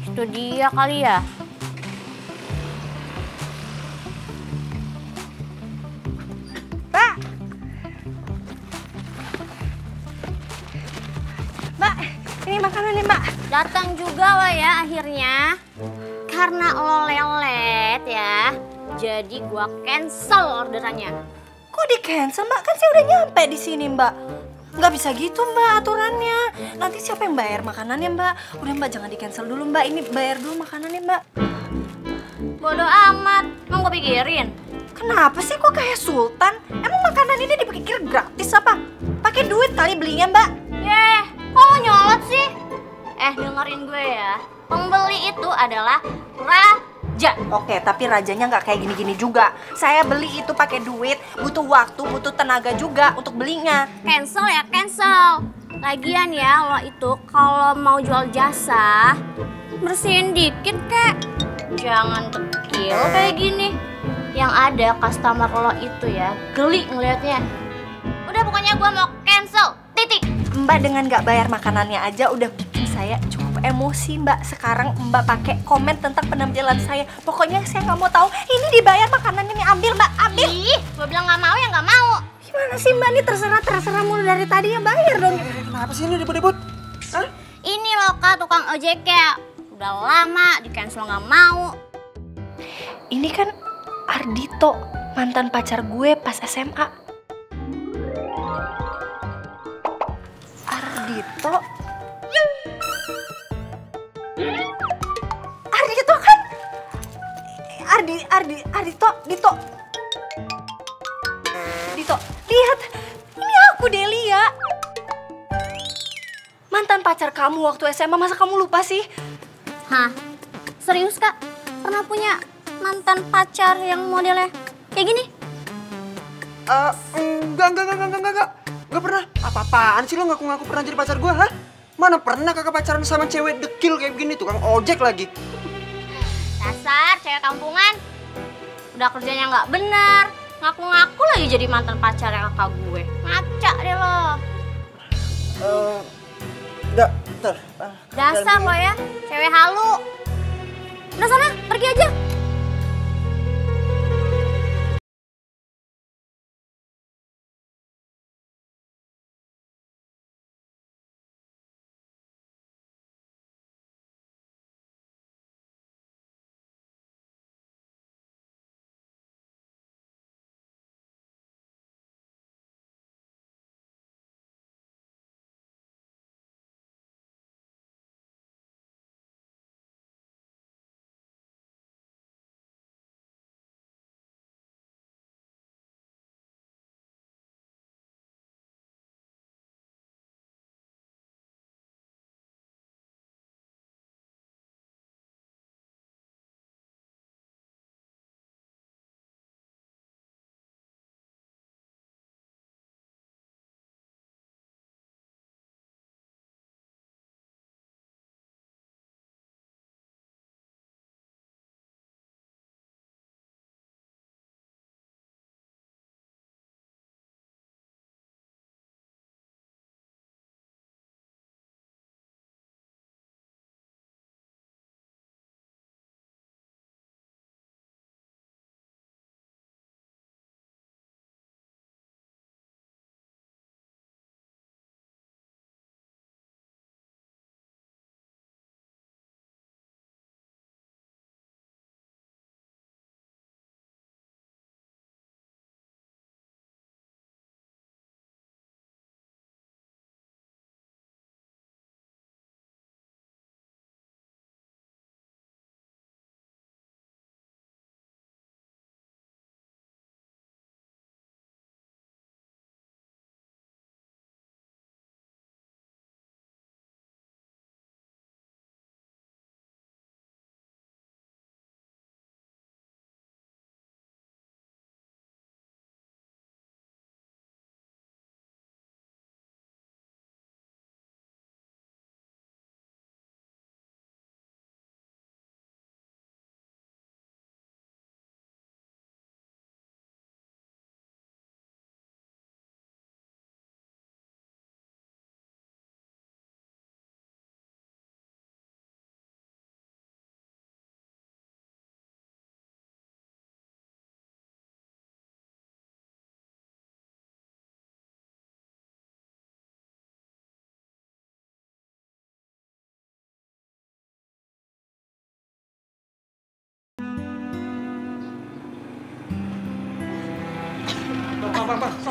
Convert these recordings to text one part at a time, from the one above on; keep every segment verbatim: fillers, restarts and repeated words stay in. Itu dia kali ya. Mbak. Mbak, ini makanan nih, Mbak. Datang juga lo ya akhirnya. Karena lo lelet ya, jadi gua cancel orderannya. Kok di cancel, Mbak? Kan saya udah nyampe di sini, Mbak. Nggak bisa gitu, Mbak, aturannya. Nanti siapa yang bayar makanannya, Mbak? Udah, Mbak, jangan di-cancel dulu, Mbak. Ini bayar dulu makanannya, Mbak. Bodoh amat. Emang gue pikirin? Kenapa sih kok kayak sultan? Emang makanan ini dipikir gratis apa? Pakai duit kali belinya, Mbak. Yeh, kok lo nyolot sih? Eh, dengerin gue ya. Pembeli itu adalah raja. Oke, tapi rajanya nggak kayak gini-gini juga. Saya beli itu pakai duit, butuh waktu, butuh tenaga juga untuk belinya. Cancel ya, cancel. Lagian ya, lo itu kalau mau jual jasa, bersihin dikit, Kak. Jangan kecil kayak gini. Yang ada customer lo itu ya, geli ngeliatnya. Udah, pokoknya gue mau cancel, titik. Mbak dengan nggak bayar makanannya aja udah bikin saya cukup emosi, Mbak. Sekarang Mbak pakai komen tentang penampilan saya. Pokoknya saya nggak mau tahu. Ini dibayar makanannya nih, ambil, Mbak, ambil. Ih, gue bilang nggak mau ya nggak mau. Gimana sih, Mbak? Ini terserah terserah mulu dari tadi, ya bayar dong. Kenapa sih ini debut-debut? Hah? Ini loh, Kak, tukang ojek ya. Udah lama di cancel nggak mau. Ini kan Ardito, mantan pacar gue pas S M A. Ardito. Ardito kan? Ardi, Ardi, Ardito, Dito. Dito, lihat. Ini aku, Delia. Mantan pacar kamu waktu S M A, masa kamu lupa sih? Hah? Serius, Kak? Pernah punya mantan pacar yang modelnya kayak gini? Uh, enggak, enggak, enggak, enggak, enggak, enggak. Enggak pernah. Apa-apaan sih lo ngaku-ngaku pernah jadi pacar gue, hah? Mana pernah kakak pacaran sama cewek dekil kayak begini, tukang ojek lagi. Dasar cewek kampungan. Udah kerjanya nggak bener, ngaku-ngaku lagi jadi mantan pacar yang kakak gue. Ngaca deh lo. Uh, enggak, bentar. Dasar lo ya, cewek halu. Udah sana, pergi aja.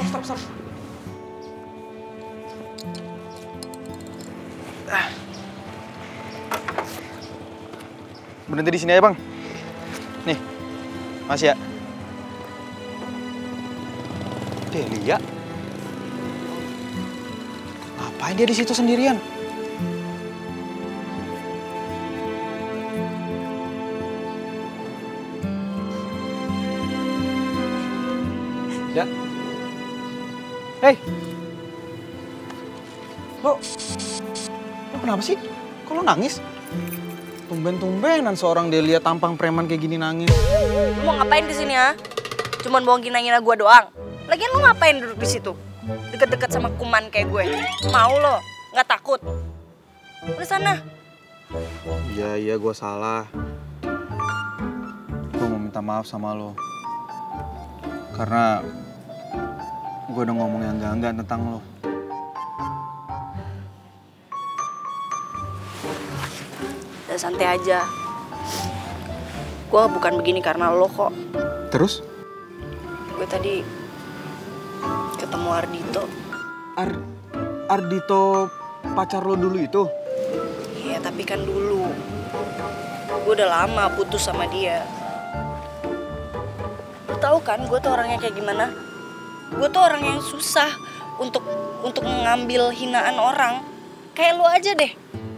stop, stop, stop. Berhenti di sini aja, Bang. Nih, masih ya. Delia. Ngapain dia di situ sendirian? Ya. Hei. Lo, lo kenapa sih? Kok lo nangis? Tumben-tumbenan seorang Delia tampang preman kayak gini nangis. Lo mau ngapain di sini ya? Cuman bohongin nangina gua doang. Lagian lo ngapain duduk di situ? Deket-deket sama kuman kayak gue. Mau lo? Nggak takut? Udah sana. Iya, iya gua salah. Gua mau minta maaf sama lo. Karena gue udah ngomong yang enggak-enggak tentang lo. Udah santai aja. Gue bukan begini karena lo kok. Terus? Gue tadi ketemu Ardito. Ar... Ardito pacar lo dulu itu? Iya, tapi kan dulu. Gue udah lama putus sama dia. Lo tau kan gue tuh orangnya kayak gimana? Gue tuh orang yang susah untuk untuk mengambil hinaan orang. Kayak lo aja deh.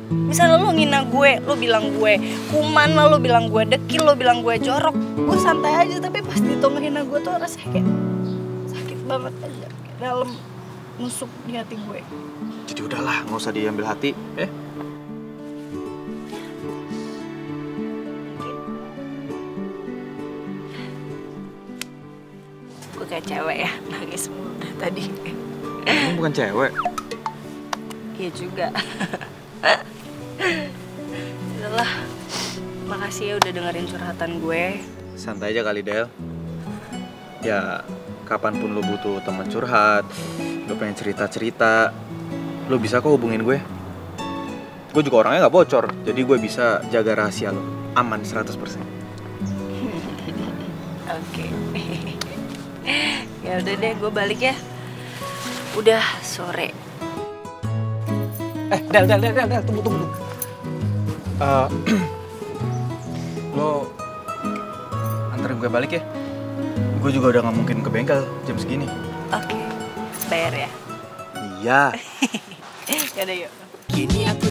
Misalnya lo ngina gue, lo bilang gue kuman lah, lo bilang gue dekil, lo bilang gue jorok. Gue santai aja, tapi pas Dito ngehina gue tuh rasanya kayak sakit banget aja. Dalam nusuk di hati gue. Jadi udahlah, gak usah diambil hati. Eh? Bukan cewek ya, nangis mulu tadi. Kamu bukan cewek? Iya juga. Udahlah, makasih ya udah dengerin curhatan gue. Santai aja kali, Del. Ya, kapanpun lo butuh teman curhat, lo pengen cerita-cerita, lo bisa kok hubungin gue. Gue juga orangnya gak bocor, jadi gue bisa jaga rahasia lo. Aman seratus persen. Oke. Okay. Ya udah deh, gue balik ya. Udah sore. Eh, Del, Del, Del, Del, tunggu, tunggu. Uh, lo anterin gue balik ya. Gue juga udah gak mungkin ke bengkel jam segini. Oke, okay. Bayar ya? Iya. Yaudah yuk. Gini aku.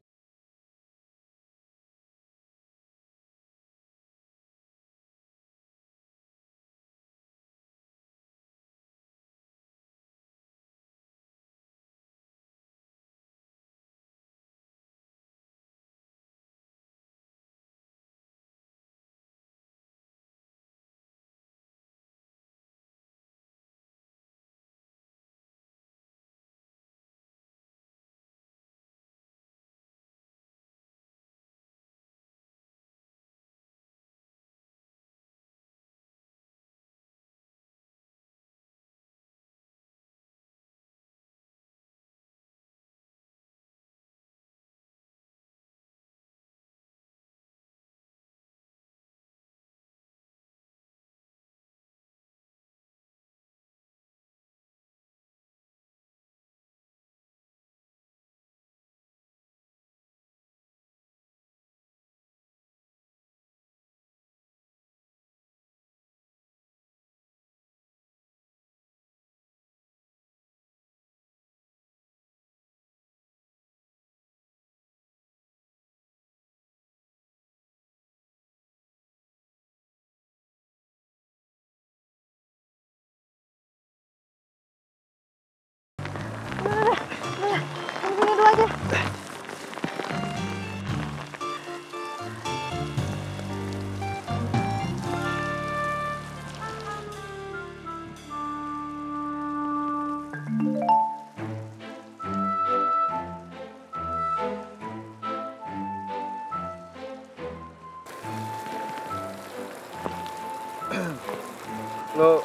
Lo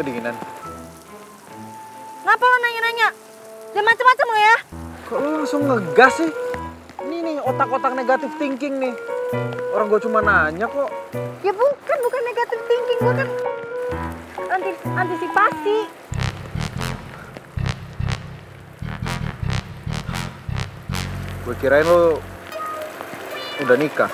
kedinginan. Kenapa lo nanya-nanya? Jangan macem-macem lo ya. Kok lo langsung ngegas sih? Ini nih otak-otak negatif thinking nih. Orang gue cuma nanya kok. Ya bukan, bukan negatif thinking. Gue kan antisipasi. Gue kirain lo udah nikah.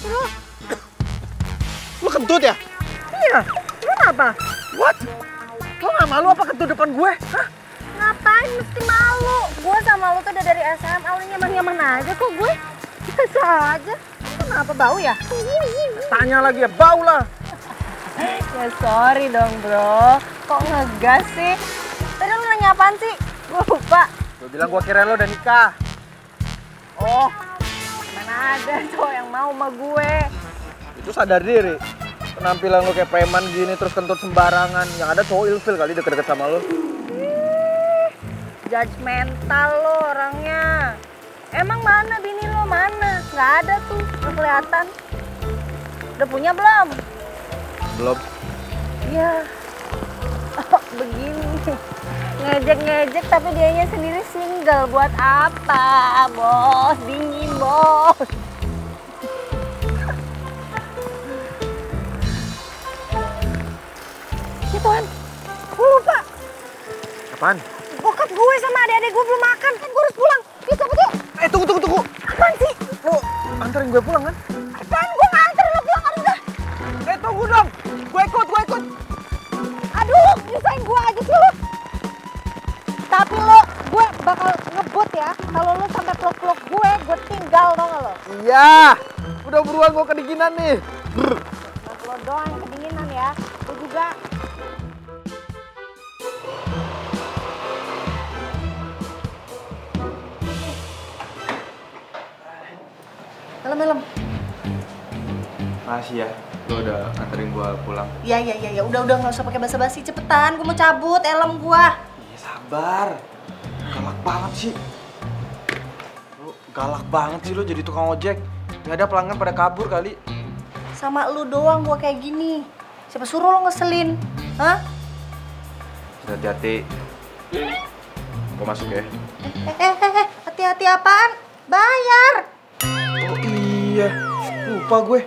Lo, lo kentut ya? Iya, lo kenapa? What? Lo gak malu apa kentut depan gue? Hah? Ngapain mesti malu? Gue sama lo tuh udah dari S M A, lo nyaman-nyaman aja kok gue. Biasa aja. Kenapa bau ya? Tanya lagi ya, bau lah. Ya sorry dong bro, kok ngegas sih? Tadi lu nanya apaan sih? Gue lupa. Gue bilang gue kira lo udah nikah. Oh, mana ada cowok yang mau sama gue. Itu sadar diri. Penampilan lo kayak preman gini terus kentut sembarangan. Yang ada cowok ilfil kali deket-deket sama lo. Hih, judgmental lo orangnya. Emang mana bini lo, mana? Nggak ada tuh, nggak kelihatan. Udah punya belum? Belum. Ya, oh, begini ngejek-ngejek tapi dianya sendiri single, buat apa bos? Dingin bos. Ya Tuhan, gue lupa. Apaan? Bokap gue sama adik-adik gue belum makan, kan gue harus pulang. Yuk cabut yuk. Eh tunggu tunggu tunggu. Apaan sih? Lo anterin gue pulang kan? Apaan gue nggak anterin lo pulang kan udah? Eh tunggu dong. Gue ikut, gue ikut. Aduh, nyusahin gue aja sih lo. Tapi lo, gue bakal ngebut ya. Kalau lo sampai peluk-peluk gue, gue tinggal dong lo. Iya, udah buruan gue kedinginan nih. Mas lo doang yang kedinginan ya, gue juga. Helm-helm. Makasih ya, lo udah anterin gue pulang. Iya, iya, iya, ya. udah, udah nggak usah pakai basa-basi, cepetan, gue mau cabut, helm gue. Iya, sabar, galak banget sih. Lo galak banget sih lo jadi tukang ojek, nggak ada pelanggan pada kabur kali. Sama lo doang gue kayak gini, siapa suruh lo ngeselin, hah? Hati-hati, gue masuk ya. Eh, eh, eh, eh, hati-hati apaan? Bayar. Oh iya, lupa gue.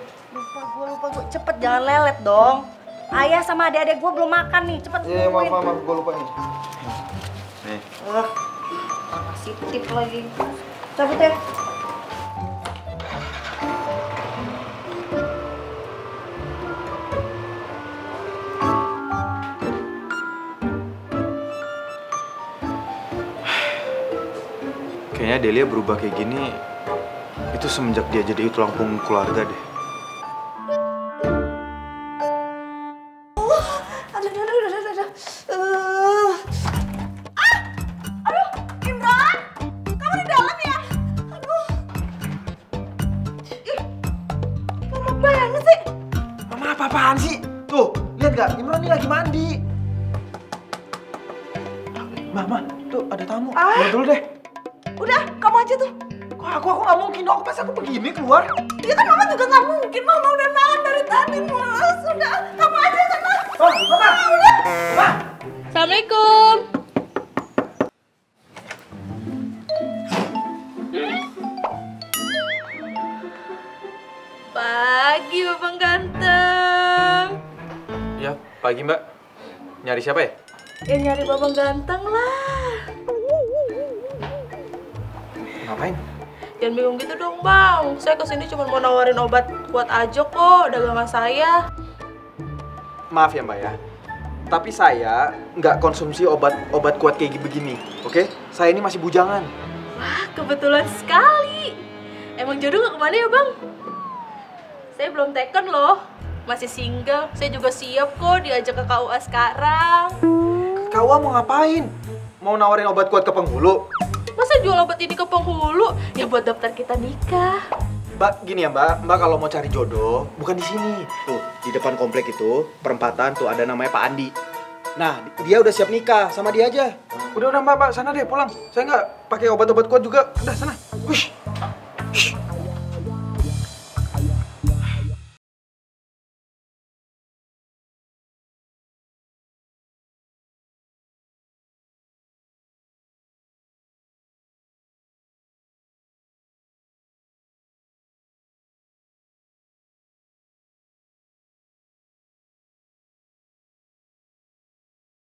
Cepet, jangan lelet dong. Ayah sama adik-adik gue belum makan nih, cepet yeah, tungguin. Iya, maaf, maaf, gue lupa nih. Nih. Wah, masih tip lagi. Cabut ya. Kayaknya Delia berubah kayak gini, itu semenjak dia jadi tulang punggung keluarga deh. Apaan sih? Tuh, lihat gak? Imran ini lagi mandi. Mama, tuh ada tamu. Keluar dulu deh. Udah, kamu aja tuh. Kok aku, aku gak mungkin dong. Pas aku begini keluar. Ya kan Mama juga gak mungkin. Mama udah nahan dari tadi. Mas, udah. Kamu aja sama. Oh, Mama. Udah. Mama. Assalamualaikum. Pagi, Bapak ganteng. Ya, pagi Mbak. Nyari siapa ya? Ya nyari Babang Ganteng lah. Ngapain? Jangan bingung gitu dong Bang. Saya kesini cuma mau nawarin obat kuat aja kok dagangan saya. Maaf ya Mbak ya. Tapi saya nggak konsumsi obat-obat kuat kayak begini, oke? Saya ini masih bujangan. Wah, kebetulan sekali. Emang jodoh nggak kemana ya Bang? Saya belum taken loh. Masih single, saya juga siap kok diajak ke K U A sekarang. K U A mau ngapain? Mau nawarin obat kuat ke penghulu? Masa jual obat ini ke penghulu? Ya buat daftar kita nikah. Mbak, gini ya Mbak, Mbak kalau mau cari jodoh, bukan di sini. Tuh, di depan komplek itu, perempatan tuh ada namanya Pak Andi. Nah, dia udah siap nikah, sama dia aja. Udah-udah Mbak, Mbak, sana deh pulang. Saya nggak pakai obat-obat kuat juga. Udah, sana. Wish.